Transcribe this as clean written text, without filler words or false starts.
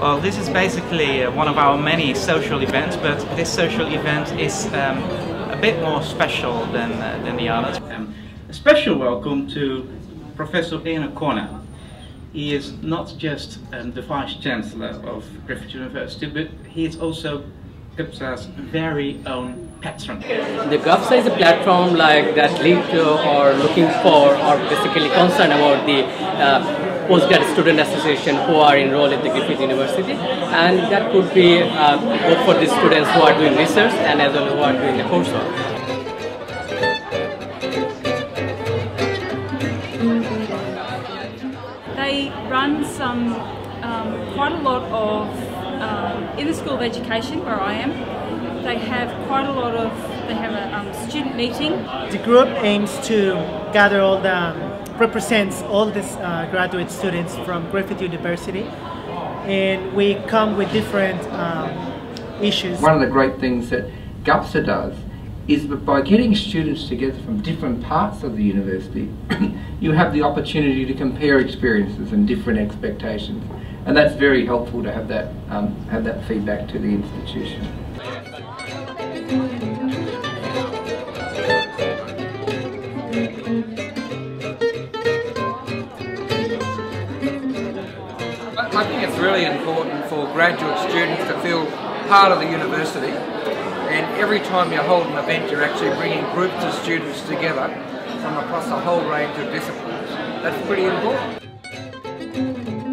Well, this is basically one of our many social events, but this social event is a bit more special than the others. A special welcome to Professor Ian O'Connor. He is not just the Vice Chancellor of Griffith University, but he is also GUPSA's very own patron. The GUPSA is a platform like that lead to or looking for or basically concerned about the postgrad student association who are enrolled at the Griffith University, and that could be both for the students who are doing research and as well who are doing the coursework. They run some, quite a lot of, in the School of Education where I am, they have quite a lot of, they have a student meeting. The group aims to gather all the, represents all these graduate students from Griffith University, and we come with different issues. One of the great things that GUPSA does is that by getting students together from different parts of the university, you have the opportunity to compare experiences and different expectations, and that's very helpful to have that feedback to the institution. I think it's really important for graduate students to feel part of the university. And every time you hold an event, you're actually bringing groups of students together from across a whole range of disciplines. That's pretty important.